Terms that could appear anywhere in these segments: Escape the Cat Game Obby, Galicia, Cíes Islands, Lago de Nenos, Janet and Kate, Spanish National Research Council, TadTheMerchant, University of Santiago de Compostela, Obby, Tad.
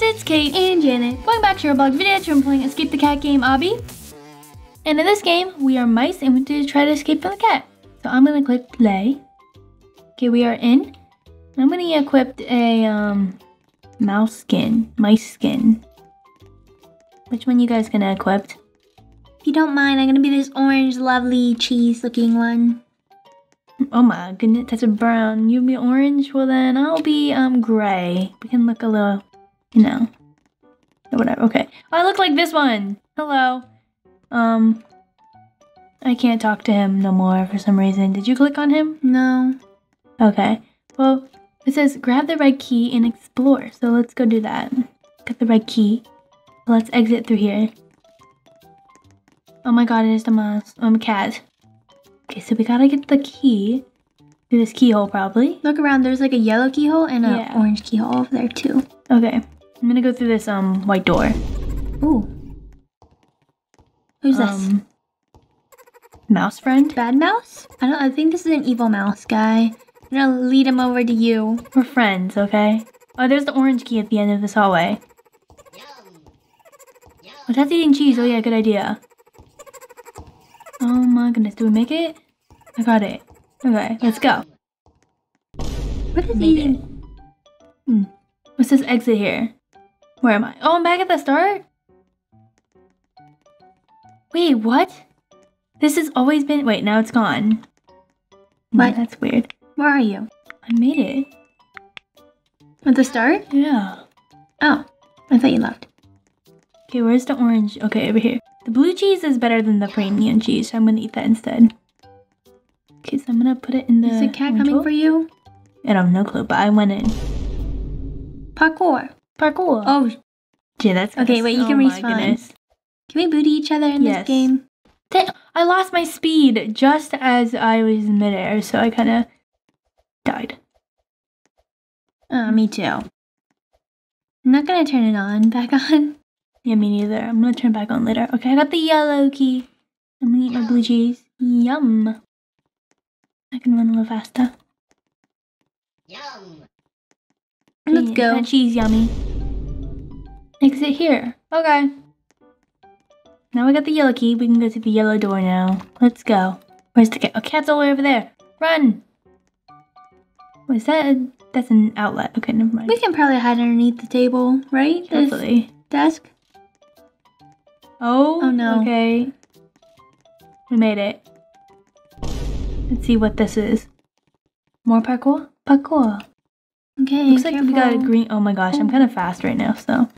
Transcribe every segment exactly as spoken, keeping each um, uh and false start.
guys, it's Kate and Janet. Welcome back to our blog video. Today I'm playing Escape the Cat game, Obby. And in this game, we are mice and we need to try to escape from the cat. So I'm gonna click play. Okay, we are in. I'm gonna equip a um, mouse skin, mice skin. Which one you guys gonna equip? If you don't mind, I'm gonna be this orange, lovely, cheese-looking one. Oh my goodness, that's a brown. You'll be orange? Well then, I'll be um gray. We can look a little, you know, whatever. Okay. Oh, I look like this one. Hello. Um, I can't talk to him no more for some reason. Did you click on him? No. Okay. Well, it says grab the red key and explore. So let's go do that. Get the red key. Let's exit through here. Oh my god, it is the mouse. I'm um, a cat. Okay, so we gotta get the key through this keyhole, probably. Look around. There's like a yellow keyhole and an yeah. orange keyhole over there too. Okay, I'm gonna go through this um white door. Ooh, who's um, this? Mouse friend? Bad mouse? I don't. I think this is an evil mouse guy. I'm gonna lead him over to you. We're friends, okay? Oh, there's the orange key at the end of this hallway. Oh, that's eating cheese. Oh yeah, good idea. Oh my goodness, do we make it? I got it. Okay, let's go. What is eating? Hmm. What's this exit here? Where am I? Oh, I'm back at the start? Wait, what? This has always been- wait, now it's gone. What? Yeah, that's weird. Where are you? I made it. At the start? Yeah. Oh, I thought you left. Okay, where's the orange? Okay, over here. The blue cheese is better than the premium cheese, so I'm gonna eat that instead. Okay, so I'm gonna put it in the... Is the cat coming for you? I don't have no clue, but I went in. Parkour. Parkour. Oh. Yeah, that's... Okay, wait, you can respawn. Can we booty each other in this game? Yes. I lost my speed just as I was in midair, so I kind of died. Oh, me too. I'm not gonna turn it on, back on. Yeah, me neither. I'm gonna turn back on later. Okay, I got the yellow key. I'm gonna eat my blue cheese. Yum. I can run a little faster. Yum. Let's go. That cheese yummy. Exit here. Okay. Now we got the yellow key. We can go to the yellow door now. Let's go. Where's the cat? Oh, cat's all the way over there. Run. What is that? A, that's an outlet. Okay, never mind. We can probably hide underneath the table, right? Hopefully. Desk. Oh, oh no. Okay. We made it. Let's see what this is. More parkour? Parkour. Okay, looks careful. Like we got a green... Oh my gosh, I'm kind of fast right now, so...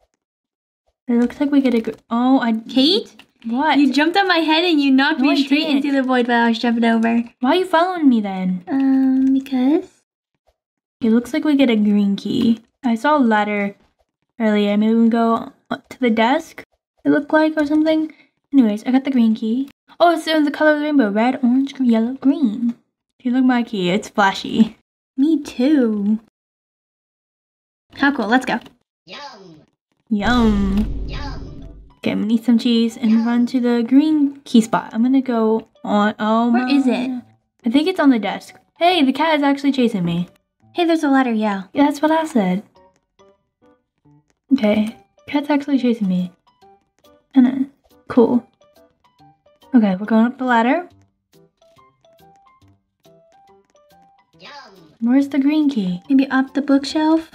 It looks like we get a green... Oh, I... Kate? What? You jumped on my head and you knocked no, me I straight didn't. into the void while I was jumping over. Why are you following me then? Um, because... It looks like we get a green key. I saw a ladder earlier. Maybe we go to the desk? It looked like or something. Anyways, I got the green key. Oh, it's in the color of the rainbow: red, orange, yellow, green. If you look at my key, it's flashy. Me too. How cool! Let's go. Yum. Yum. Yum. Okay, I'm gonna eat some cheese and Yum. run to the green key spot. I'm gonna go on. Oh my! Where is it? I think it's on the desk. Hey, the cat is actually chasing me. Hey, there's a ladder. Yeah. Yeah, that's what I said. Okay, cat's actually chasing me. And then, cool. Okay, we're going up the ladder. Yum. Where's the green key? Maybe up the bookshelf?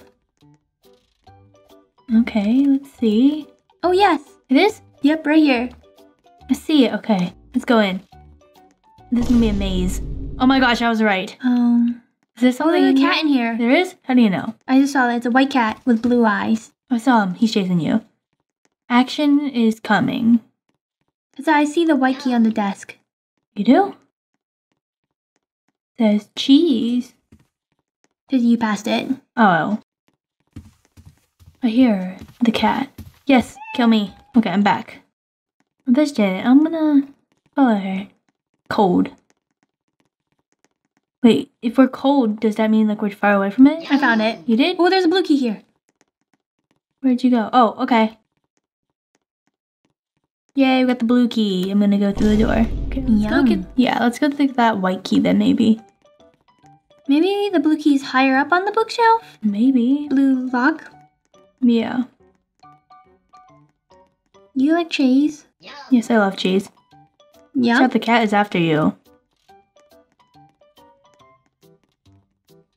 Okay, let's see. Oh yes! It is? Yep, right here. I see it, okay. Let's go in. This is gonna be a maze. Oh my gosh, I was right. Um, is there something? Oh, there's a cat in here. There is? How do you know? I just saw that. It's a white cat with blue eyes. I saw him. He's chasing you. Action is coming. Because I see the white key on the desk. You do? There's cheese. Because you passed it. Oh. I hear the cat. Yes, kill me. Okay, I'm back. There's Janet. I'm gonna follow her. Cold. Wait, if we're cold, does that mean like we're far away from it? I found it. You did? Oh, there's a blue key here. Where'd you go? Oh, okay. Yay, we got the blue key. I'm gonna go through the door. Okay, let's Yum. Go get, yeah, let's go through that white key then, maybe. Maybe the blue key's higher up on the bookshelf? Maybe. Blue lock? Yeah. Do you like cheese? Yes, I love cheese. Yeah. Except the cat is after you.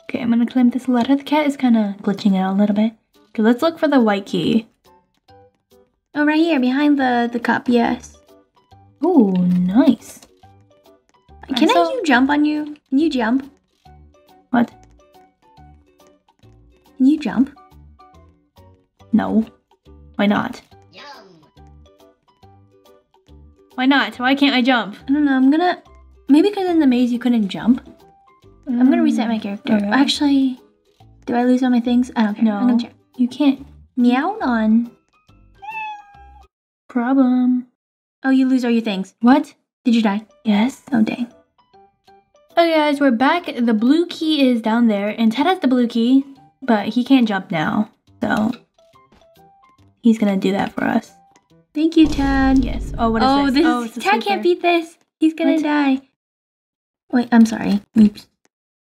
Okay, I'm gonna claim this letter. The cat is kind of glitching out a little bit. Okay, let's look for the white key. Oh, right here, behind the, the cup, yes. Oh, nice. Can I, saw... I you jump on you? Can you jump? What? Can you jump? No. Why not? Why not? Why can't I jump? I don't know. I'm gonna... Maybe because in the maze you couldn't jump. Mm. I'm gonna reset my character. Okay. Actually, do I lose all my things? I don't care. No. I'm gonna check. You can't. Meow on. Problem. Oh, you lose all your things. What? Did you die? Yes. Oh, dang. Okay, guys, we're back. The blue key is down there. And Ted has the blue key, but he can't jump now. So, he's gonna do that for us. Thank you, Tad. Yes. Oh, what is oh, this? Oh, this is Tad can't beat this. He's gonna what? die. Wait, I'm sorry. Oops.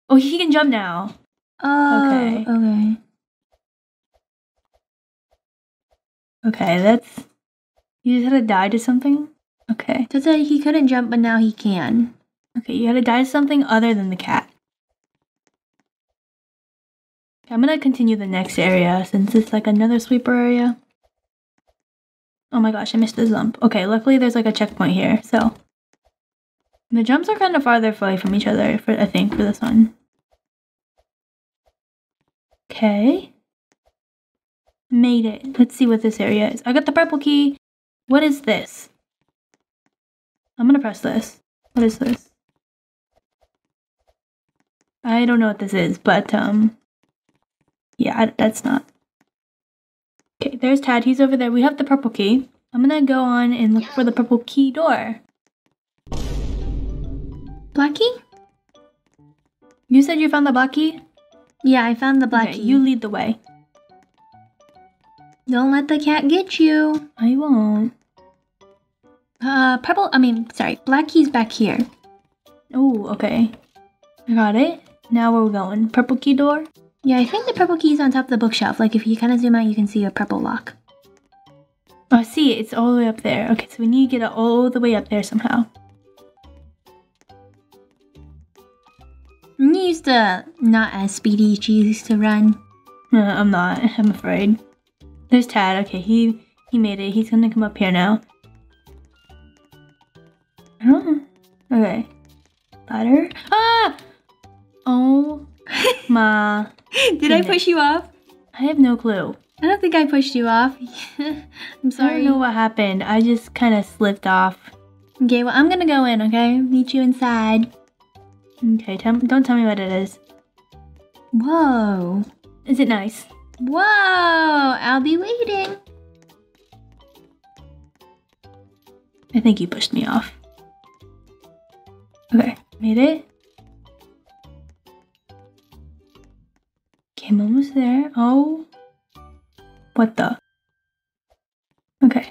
Oh, he can jump now. Oh, okay. Okay. Okay, that's... You just had to die to something? Okay. Tad said he couldn't jump, but now he can. Okay, you had to die to something other than the cat. Okay, I'm gonna continue the next area, since it's like another sweeper area. Oh my gosh, I missed the jump. Okay, luckily there's like a checkpoint here, so. The jumps are kind of farther away from each other, for, I think, for this one. Okay. Made it. Let's see what this area is. I got the purple key. What is this? I'm gonna press this. What is this? I don't know what this is, but, um, yeah, I, that's not. Okay, there's Tad. He's over there. We have the purple key. I'm gonna go on and look for the purple key door. Black key? You said you found the black key? Yeah, I found the black okay, key. You lead the way. Don't let the cat get you. I won't. Uh, purple, I mean, sorry, black key's back here. Oh, okay. I got it. Now where are we going? Purple key door? Yeah, I think the purple key is on top of the bookshelf. Like, if you kind of zoom out, you can see a purple lock. Oh, I see it. It's all the way up there. Okay, so we need to get it all the way up there somehow. I'm gonna use the not as speedy cheese to run. Uh, I'm not. I'm afraid. There's Tad. Okay, he, he made it. He's gonna come up here now. I don't know. Okay. Ladder. Ah! Oh. Ma. Did I push you off? I have no clue. I don't think I pushed you off. I'm sorry. I don't know what happened. I just kind of slipped off. Okay, well, I'm gonna go in, okay? Meet you inside. Okay, tell, don't tell me what it is. Whoa. Is it nice? Whoa, I'll be waiting. I think you pushed me off. Okay, made it. I'm almost there. Oh. What the? Okay.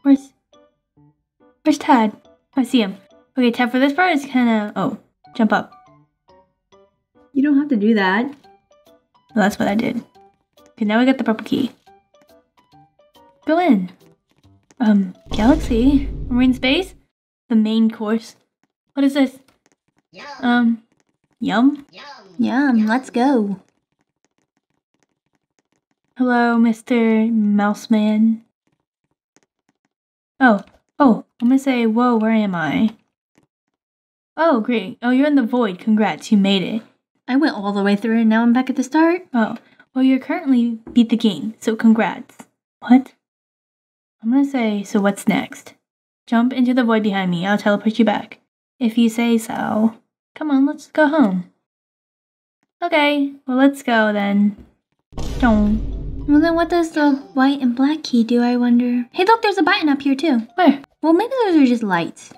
Where's... Where's Tad? Oh, I see him. Okay, Tad, for this part is kind of... Oh, jump up. You don't have to do that. Well, that's what I did. Okay, now we got the purple key. Go in. Um, galaxy? We're in space? The main course. What is this? Yum. Um, yum? Yum. Yum, let's go. Hello, Mister Mouseman. Oh, oh, I'm gonna say, whoa, where am I? Oh, great. Oh, you're in the void. Congrats, you made it. I went all the way through and now I'm back at the start. Oh, well, you're currently beat the game, so congrats. What? I'm gonna say, so what's next? Jump into the void behind me. I'll teleport you back. If you say so. Come on, let's go home. Okay, well, let's go then. Don't. Well, then what does the white and black key do, I wonder? Hey, look, there's a button up here, too. Where? Well, maybe those are just lights.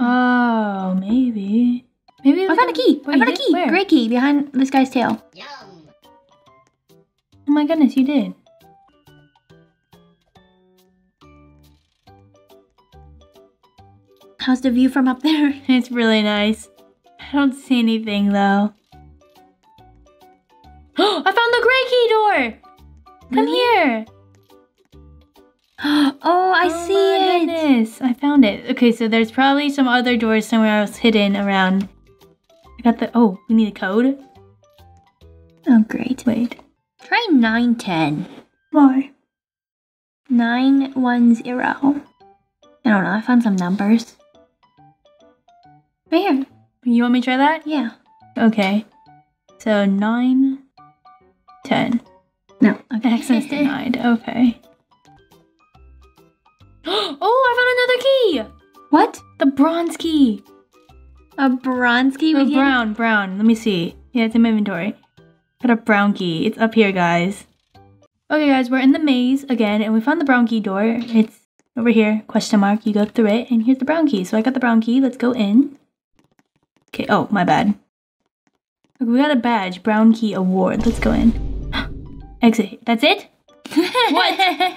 Oh, maybe. Maybe. Oh, I found a key. Wait, I found a key. Where? Gray key behind this guy's tail. Yum. Oh, my goodness, you did. How's the view from up there? It's really nice. I don't see anything, though. I found the gray key door! Come really? here! Oh, I oh see it! Goodness. I found it. Okay, so there's probably some other doors somewhere else hidden around. I got the... Oh, we need a code? Oh, great. Wait. Try nine ten. Why? nine one zero. I don't know, I found some numbers. Right here. You want me to try that? Yeah. Okay. So, nine ten. No. Okay. Access denied. Okay. Oh, I found another key! What? The bronze key. A bronze key? Oh, brown, you? brown. Let me see. Yeah, it's in my inventory. Got a brown key. It's up here, guys. Okay, guys, we're in the maze again, and we found the brown key door. It's over here, question mark. You go through it, and here's the brown key. So I got the brown key. Let's go in. Okay, oh, my bad. Okay, we got a badge, brown key award. Let's go in. Exit. That's it? What?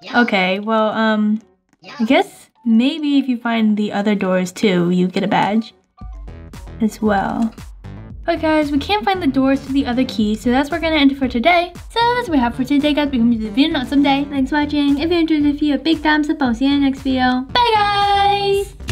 Yeah. Okay, well, um, yeah. I guess maybe if you find the other doors too, you get a badge as well. Okay, guys, we can't find the doors to the other keys, so that's where we're gonna end for today. So that's what we have for today, guys. We can do the video on someday. Thanks for watching. If you enjoyed the video, big thumbs up. I'll see you in the next video. Bye, guys!